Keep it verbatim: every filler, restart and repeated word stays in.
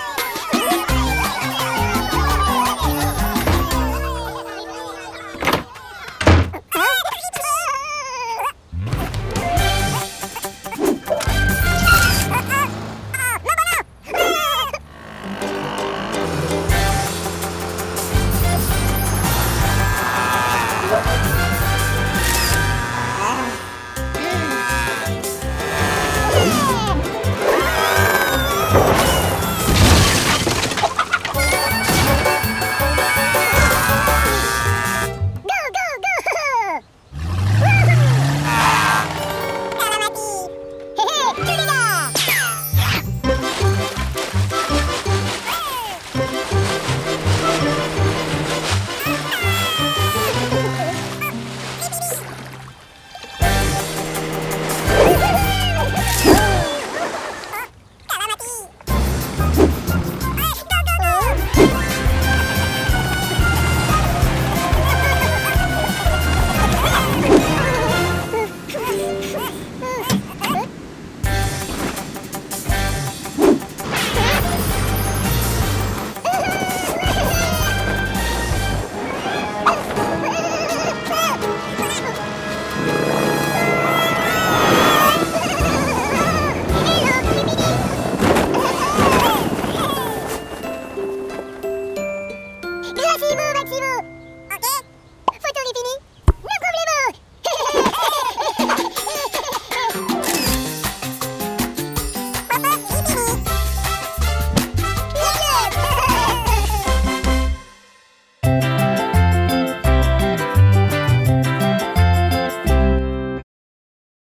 Oh,